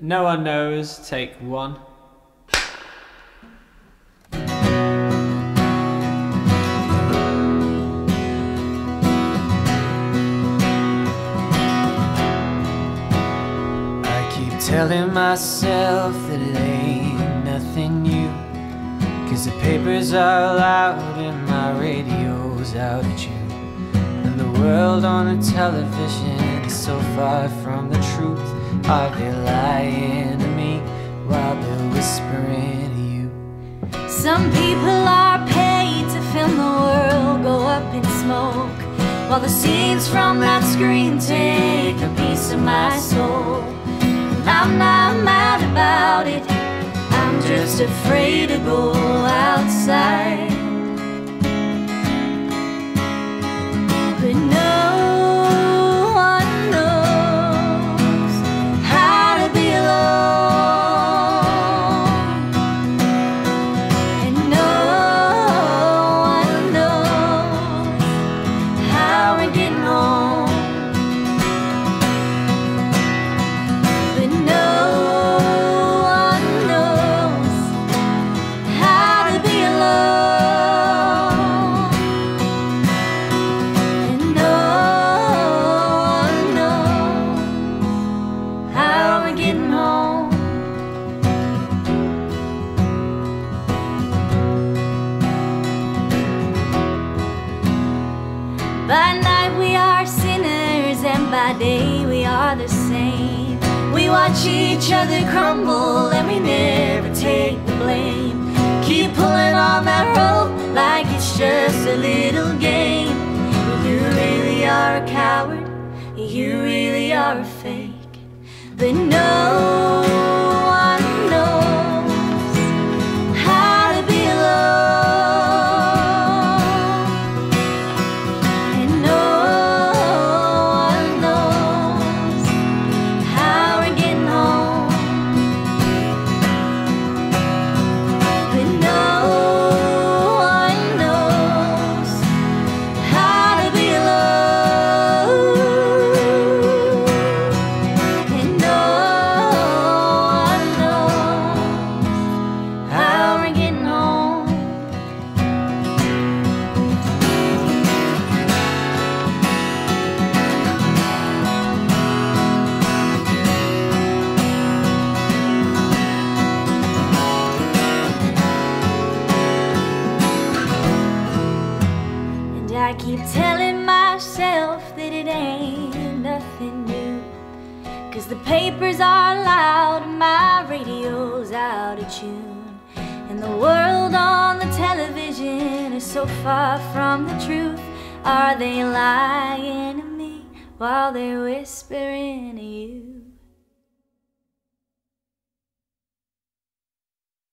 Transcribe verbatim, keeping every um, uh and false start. No one knows, take one. I keep telling myself that it ain't nothing new, 'cause the papers are loud and my radio's out at you, and the world on the television is so far from the truth. Are they lying to me while they're whispering to you? Some people are paid to film the world go up in smoke, while the scenes from that screen take a piece of my soul. And I'm not mad about it, I'm just afraid to go outside. But no, by night we are sinners and by day we are the same. We watch each other crumble and we never take the blame. Keep pulling on that rope like it's just a little game. You really are a coward, you really are a fake. But no one knows how to be loved. I keep telling myself that it ain't nothing new, 'cause the papers are loud and my radio's out of tune, and the world on the television is so far from the truth. Are they lying to me while they're whispering to you?